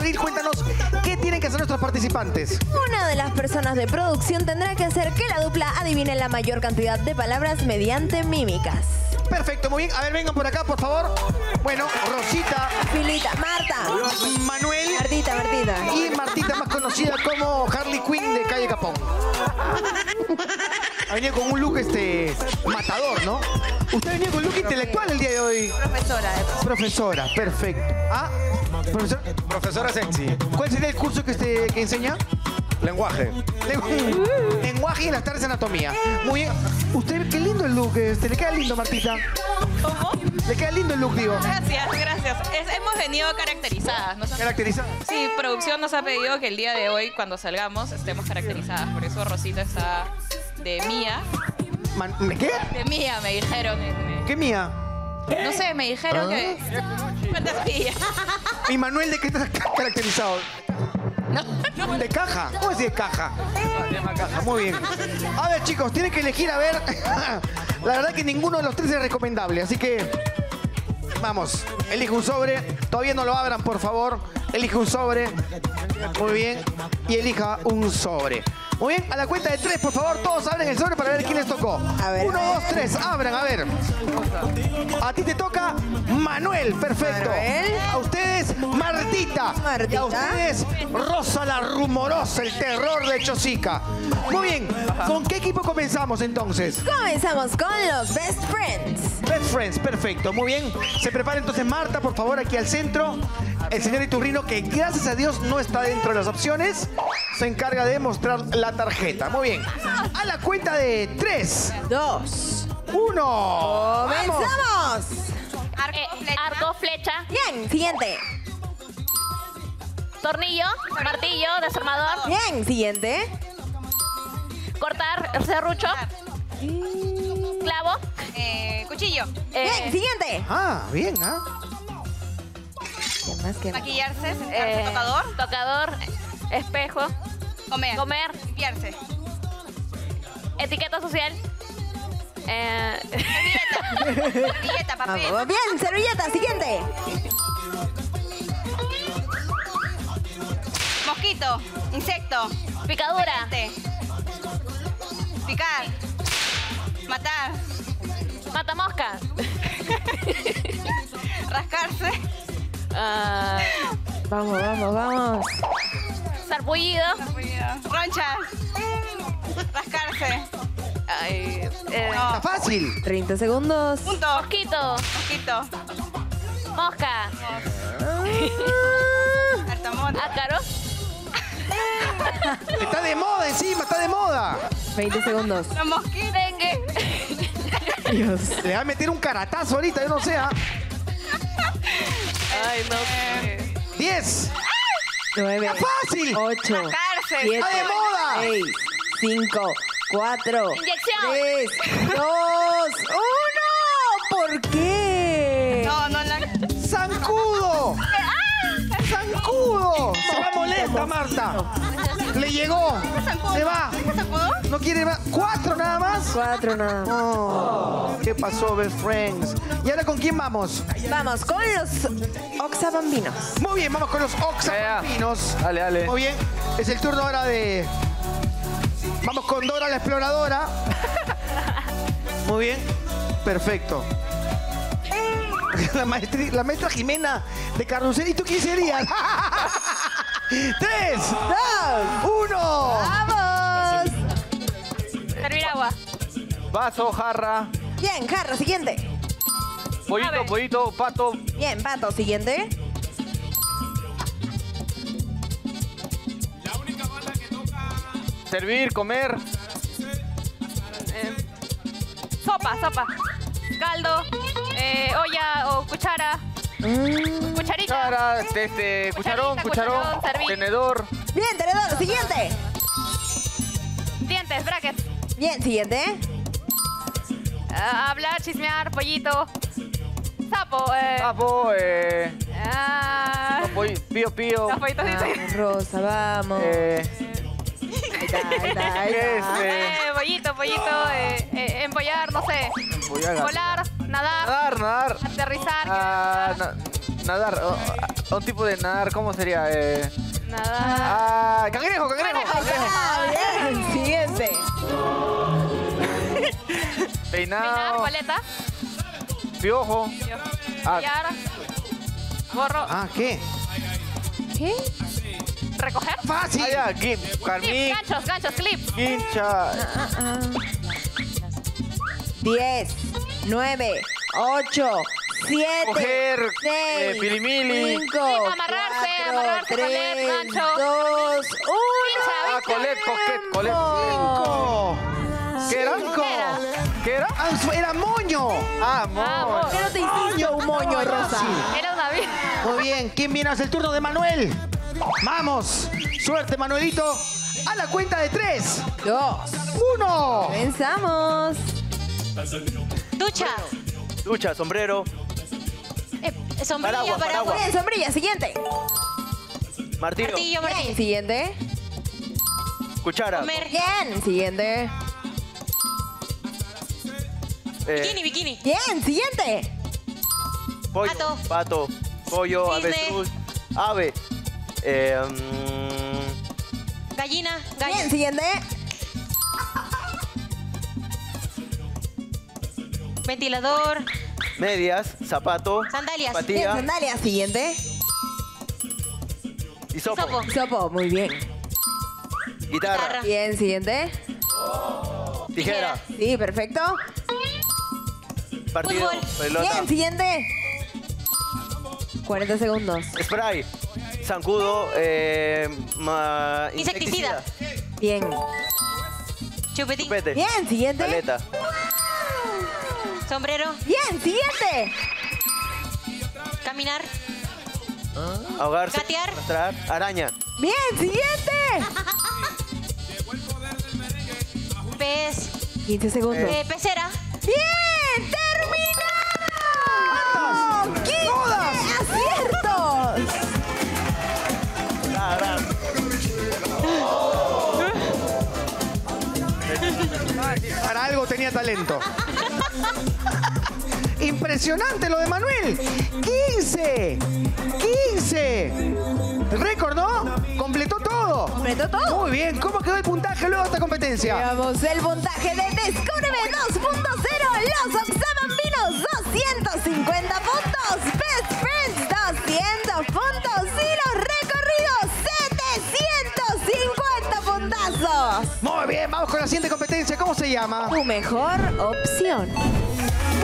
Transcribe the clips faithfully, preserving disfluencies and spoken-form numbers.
veinte de abril. Cuéntanos, ¿qué tienen que hacer nuestros participantes? Una de las personas de producción tendrá que hacer que la dupla adivine la mayor cantidad de palabras mediante mímicas. Perfecto, muy bien. A ver, vengan por acá, por favor. Bueno, Rosita. Filita, Marta. Manuel. Martita, Martita. Y Martita, más conocida como Harley Quinn de Calle Capón. Ha venido con un look este matador, ¿no? Usted ha venido con look Profe. intelectual el día de hoy. Profesora. ¿eh? Profesora, perfecto. Ah, profesor, profesora sexy. ¿Cuál sería el curso que usted que enseña? Lenguaje. Lengu- Lenguaje y en las tardes anatomía. Muy bien. Usted, qué lindo el look. Este. Le queda lindo, Martita. ¿Cómo? Le queda lindo el look, digo. Gracias, gracias. Es, hemos venido caracterizadas. Nos han... ¿Caracterizadas? Sí, producción nos ha pedido que el día de hoy, cuando salgamos, estemos caracterizadas. Por eso Rosita está de mía. Man, ¿Qué? De mía, me dijeron. ¿Qué mía? No sé, me dijeron ah. que... Fantasía. ¿Y Manuel de qué estás caracterizado? No, no. ¿De caja? ¿Cómo es de caja? caja? Muy bien. A ver, chicos, tienen que elegir, a ver. La verdad que ninguno de los tres es recomendable, así que... Vamos, elige un sobre. Todavía no lo abran, por favor. Elige un sobre. Muy bien. Y elija un sobre. Muy bien, a la cuenta de tres, por favor, todos abren el sobre para ver quién les tocó. A ver. Uno, dos, tres, abran, a ver. A ti te toca Manuel, perfecto. Manuel. A ustedes, Martita. Martita. Y a ustedes, Rosa la Rumorosa, el terror de Chosica. Muy bien, ¿con qué equipo comenzamos entonces? Comenzamos con los Best Friends. Best Friends, perfecto, muy bien. Se prepara entonces Marta, por favor, aquí al centro. El señor Iturrino, que gracias a Dios no está dentro de las opciones, se encarga de mostrar la tarjeta. Muy bien. A la cuenta de tres, dos, uno. ¡Comenzamos! Arco, eh, flecha. Arco, flecha. Bien. Siguiente. Tornillo, martillo, desarmador. Bien. Siguiente. Cortar, serrucho. Mm. Clavo. Eh, cuchillo. Eh. Bien. Siguiente. Ah, bien, ¿ah? ¿eh? Más que maquillarse, sentarse, eh, tocador. Tocador, espejo. Comer. Comer. Limpiarse. Etiqueta social. Eh... Servilleta. Servilleta, papel. Vamos, bien, servilleta, siguiente. Mosquito, insecto. Picadura. Picante. Picar. Matar. Matamosca. Rascarse. Uh, vamos, vamos, vamos. Sarpullido. Roncha. Rascarse. Ay, eh, no. Está fácil. treinta segundos. Punto. Mosquito. Mosquito. Mosca. Mosca. Ácaro. Está de moda encima, está de moda. veinte segundos. Los mosquitos. Dios. Le va a meter un caratazo ahorita, yo no sé. ¿Ah? Ay, no. Eh. diez, nueve, fácil. ocho, siete, ¡a de moda! seis, cinco, cuatro, inyección. tres, dos, uno. ¿Por qué? No, no la... ¡Zancudo! ¡Zancudo! Se va molesta, Marta. Le llegó. Se va. No quiere más. ¿Cuatro nada más? Cuatro nada más. Oh, ¿qué pasó, Best Friends? ¿Y ahora con quién vamos? Vamos con los Oxabambinos. Muy bien, vamos con los Oxabambinos. Dale, dale. Muy bien. Es el turno ahora de... Vamos con Dora la exploradora. Muy bien. Perfecto. La maestra, la maestra Jimena de Carrusel. ¿Y tú quién serías? ¡Tres! ¡Dos! ¡Uno! ¡Vamos! Servir agua. Vaso, jarra. Bien, jarra, siguiente. Pollito, pollito, pato. Bien, pato, siguiente. La única banda que toca... Servir, comer. Eh, sopa, sopa. Caldo. Eh, olla o cuchara. Mm. Cucharita. Cuchara, este, cucharón, cucharón, cucharón tenedor. Bien, tenedor, siguiente. Dientes, brackets. Bien, siguiente. Uh, hablar, chismear, pollito. Sapo, eh. Sapo, eh. Ah. Pío, pío. Los pollitos, vamos, Rosa, vamos. Eh. Ahí está, ahí está, ahí está. Eh, pollito, pollito, eh, eh, empollar, no sé. Empollar. Volar. Nadar, nadar, nadar, aterrizar, ah, na nadar, oh, Un tipo de nadar, ¿cómo sería? Eh... Nadar. Ah, cangrejo, cangrejo. cangrejo. Ah, bien, siguiente. Peinado. Peinar, paleta. Piojo. Piojo. Ah. Gorro. Ah, ¿qué? ¿Qué? ¿Recoger? Fácil. Ah, ya, gimp, clip, ganchos, ganchos, clip. Hincha. Diez, nueve, ocho, siete, coger, seis, eh, pilimili, cinco, amarrarse, cuatro, amarrarse, tres, colet, gancho, dos, uno. Colet, coquet, colet. Cinco. ¿Qué era? ¿Qué era? Ah, era moño. Ah, moño. Pero te hiciste un moño, Rosa. Era una vida. Muy bien. ¿Quién viene a hacer el turno de Manuel? ¡Vamos! Suerte, Manuelito. A la cuenta de tres. Dos. Uno. Comenzamos. Ducha. Ducha, sombrero. Eh, sombrilla, paraguas, paraguas. Bien, sombrilla, siguiente. Martillo. Martillo, martillo. Siguiente. Cuchara. Comer. Bien. Siguiente. Eh. Bikini, bikini. Bien, siguiente. Pollo, pato. Pato. Pollo, avestruz, ave. Eh, um... Gallina, gallina. Bien, siguiente. Ventilador. Medias, zapato. Sandalias. Zapatilla. Bien, sandalias, siguiente. Hisopo. Hisopo. Hisopo, muy bien. Guitarra. Guitarra. Bien, siguiente. Tijera. Sí, perfecto. Partido. Fútbol. Bien, siguiente. cuarenta segundos. Spray. Zancudo, eh, ma, insecticida. insecticida. Bien. Chupetín. Chupete. Bien, siguiente. Paleta. Sombrero. Bien, siguiente. Caminar. Ah. Ahogarse. Gatear. Arrastrar. Araña. Bien, siguiente. Pez. quince segundos. Eh, pecera. Bien, terminado. ¿Cuántas? quince aciertos. Para algo tenía talento. Impresionante lo de Manuel. quince. quince. Récord, ¿no? Completó todo. Completó todo. Muy bien. ¿Cómo quedó el puntaje luego de esta competencia? Veamos el puntaje de Descúbreme dos punto cero. Los Oxabambinos, doscientos cincuenta puntos. Best Friends, doscientos puntos. Y los muy bien, vamos con la siguiente competencia. ¿Cómo se llama? Tu mejor opción.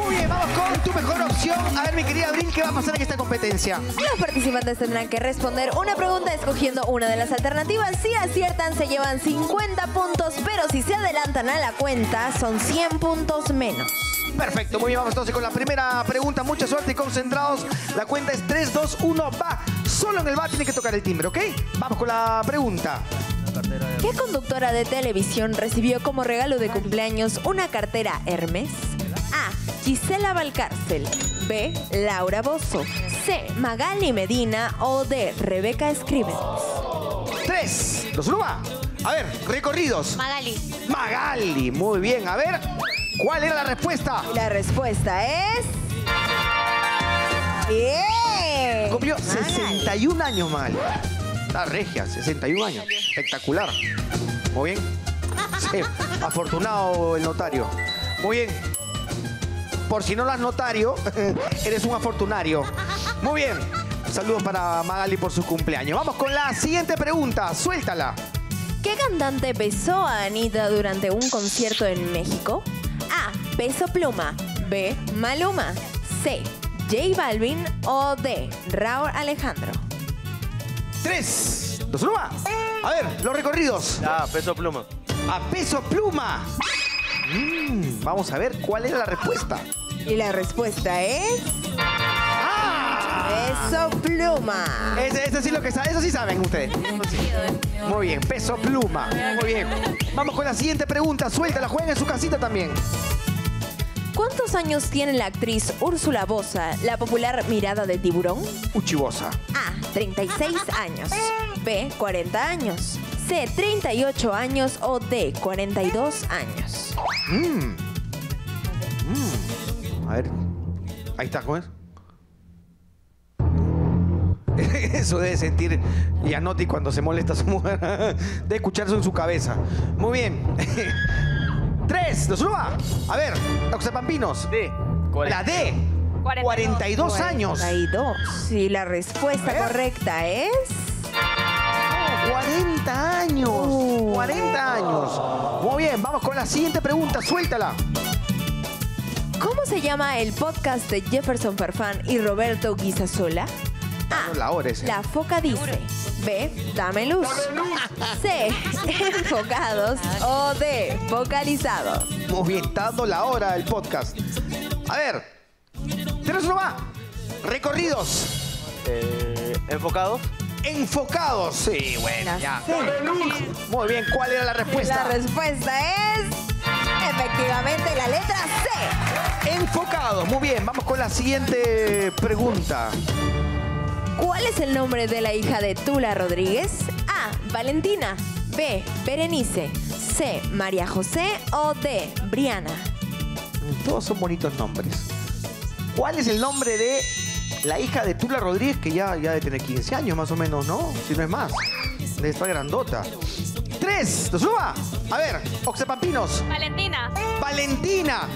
Muy bien, vamos con tu mejor opción. A ver, mi querida Abril, ¿qué va a pasar en esta competencia? Los participantes tendrán que responder una pregunta escogiendo una de las alternativas. Si aciertan, se llevan cincuenta puntos, pero si se adelantan a la cuenta, son cien puntos menos. Perfecto, muy bien, vamos entonces con la primera pregunta. Mucha suerte y concentrados. La cuenta es tres, dos, uno, va. Solo en el va tiene que tocar el timbre, ¿ok? Vamos con la pregunta. ¿Qué conductora de televisión recibió como regalo de cumpleaños una cartera Hermes? A. Gisela Valcárcel. B. Laura Bozo. C. Magali Medina. O D. Rebeca Escribens. Tres. Los Luma. A ver, recorridos. Magali. Magali. Muy bien. A ver, ¿cuál era la respuesta? La respuesta es... ¡Bien! Cumplió sesenta y un años, Magali. La regia, sesenta y un años. Espectacular. Muy bien. Sí, afortunado el notario. Muy bien. Por si no lo has notario, eres un afortunario. Muy bien. Saludos para Magali por su cumpleaños. Vamos con la siguiente pregunta. Suéltala. ¿Qué cantante besó a Anita durante un concierto en México? A. Peso Pluma. B. Maluma. C. J Balvin. O D. Raúl Alejandro. Tres. ¿Los Luma? A ver, los recorridos. Ah, Peso Pluma. A Peso Pluma. Mm, vamos a ver cuál era la respuesta. Y la respuesta es... ¡Ah! Peso Pluma. Ese, ese sí lo que saben, eso sí saben ustedes. Muy bien, Peso Pluma. Muy bien. Vamos con la siguiente pregunta. Suéltala, jueguen en su casita también. ¿Cuántos años tiene la actriz Úrsula Boza, la popular mirada de tiburón? Uchibosa. A. treinta y seis años. B. cuarenta años. C. treinta y ocho años. O D. cuarenta y dos años. Mm. Mm. A ver. Ahí está, ¿cómo es? Eso debe sentir Gianotti cuando se molesta a su mujer. De escucharse en su cabeza. Muy bien. Tres, los suba. A ver, Toxapampinos. D. La D. cuarenta y dos años. cuarenta y dos. Sí, la respuesta correcta es... cuarenta años. Uh, cuarenta años. Muy bien, vamos con la siguiente pregunta. Suéltala. ¿Cómo se llama el podcast de Jefferson Farfán y Roberto Guisasola? A. La, hora la foca dice. B. Dame luz. Dame luz. C. Enfocados. O D. Focalizados. Muy bien, dando la hora el podcast. A ver. Tres uno va. Recorridos. Eh, enfocados. Enfocados. Sí, bueno, la ya. Dame luz. Muy bien, ¿cuál era la respuesta? La respuesta es... efectivamente, la letra C. Enfocados. Muy bien, vamos con la siguiente pregunta. ¿Cuál es el nombre de la hija de Tula Rodríguez? A. Valentina. B. Berenice. C. María José. O D. Briana. Todos son bonitos nombres. ¿Cuál es el nombre de la hija de Tula Rodríguez? Que ya, ya debe tener quince años más o menos, ¿no? Si no es más. Debe estar grandota. Tres, lo suba. A ver, Oxapampinos. Valentina. Valentina.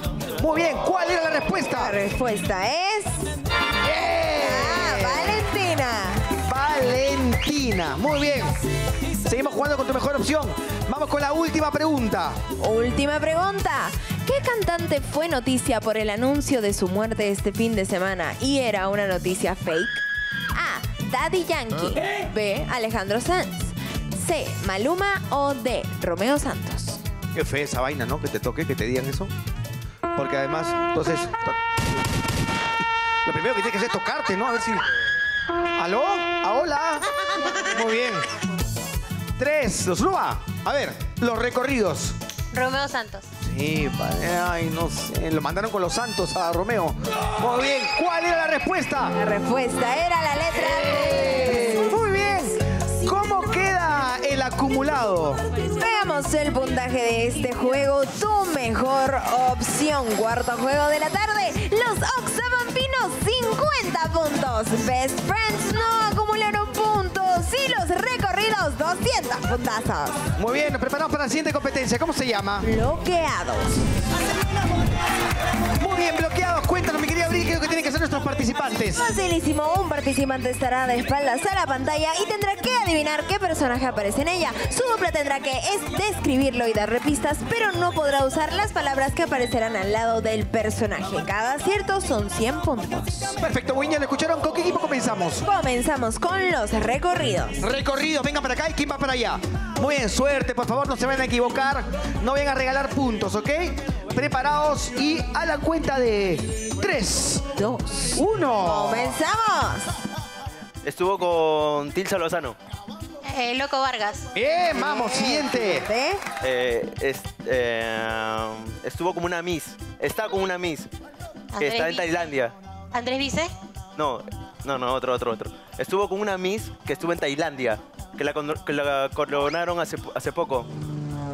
Muy bien, ¿cuál era la respuesta? La respuesta es... Yeah. Ah, Valentina. Valentina. Muy bien. Seguimos jugando con tu mejor opción. Vamos con la última pregunta. Última pregunta. ¿Qué cantante fue noticia por el anuncio de su muerte este fin de semana y era una noticia fake? A. Daddy Yankee. ¿Qué? B. Alejandro Sanz. C. Maluma o D. Romeo Santos. Qué fea esa vaina, ¿no? Que te toque, que te digan eso. Porque además, entonces... lo primero que tienes que hacer es tocarte, ¿no? A ver si... ¿Aló? ¿A hola? Muy bien. Tres, los suba. A ver, los recorridos. Romeo Santos. Sí, padre. Ay, no sé. Lo mandaron con los Santos a Romeo. Muy bien. ¿Cuál era la respuesta? La respuesta era la letra D. ¡Eh! Muy bien. ¿Cómo queda el acumulado? Veamos el puntaje de este juego. Tu mejor opción. Cuarto juego de la tarde. Los Oxapampinos, cincuenta puntos. Best Friends no acumularon puntos. Y los recorridos, doscientos puntazos. Muy bien, nos preparamos para la siguiente competencia. ¿Cómo se llama? Bloqueados. Muy bien, bloqueados. Cuéntanos, mi querida Abril, ¿qué es lo que tienen que hacer nuestros participantes? Facilísimo. Un participante estará de espaldas a la pantalla y tendrá que adivinar qué personaje aparece en ella. Su dupla tendrá que describirlo y darle pistas, pero no podrá usar las palabras que aparecerán al lado del personaje. Cada acierto son cien puntos. Perfecto, Wiña, ¿lo escucharon? ¿Con qué equipo comenzamos? Comenzamos con los recorridos. Recorridos, vengan para acá y quién va para allá. Muy bien, suerte, por favor, no se vayan a equivocar. No vayan a regalar puntos, ¿ok? Preparados y a la cuenta de tres, dos, uno. ¡Comenzamos! Estuvo con Tilsa Lozano. Eh, Loco Vargas. Bien, vamos, siguiente. Eh, es, eh, estuvo como una Miss. Está como una Miss. Que está en Tailandia. ¿Andrés Vice? No, no, no, otro, otro, otro. Estuvo con una Miss que estuvo en Tailandia. Que la, que la coronaron hace, hace poco.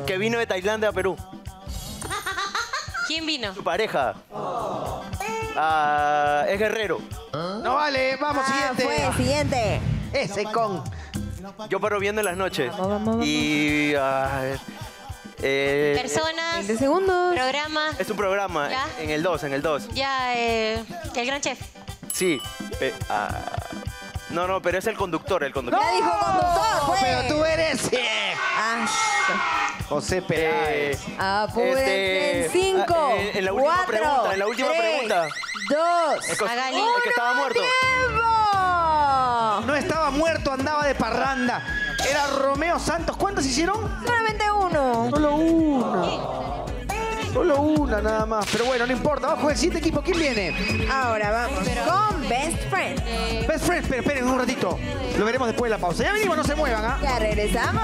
Que vino de Tailandia a Perú. ¿Quién vino? Su pareja. Oh. Ah, es Guerrero. ¿Ah? No vale, vamos, ah, siguiente. Fue, siguiente. Ese con... Yo paro viendo en las noches. Vamos, vamos, vamos. Y... Uh, eh, personas. De segundos. Programa. Es un programa. ¿Ya? En el dos, en el dos. Ya, eh, el Gran Chef. Sí. Eh, uh, no, no, pero es el conductor, el conductor. ¡No! ¡Ya dijo conductor, pues! Pero tú eres... Eh. Ah. José Pérez. Eh, Apúrense este, en cinco, eh, en la última cuatro, pregunta, en la última tres, pregunta. Dos, es que, Magali, el que estaba muerto. ¡Tiempo! No estaba muerto, andaba de parranda. Era Romeo Santos. ¿Cuántas hicieron? Solamente uno. Solo uno. Solo una nada más. Pero bueno, no importa. Vamos con el siguiente equipo. ¿Quién viene? Ahora vamos con Best Friends. Best Friends, pero esperen un ratito. Lo veremos después de la pausa. Ya venimos, no se muevan, ¿ah? ¿Eh? Ya regresamos.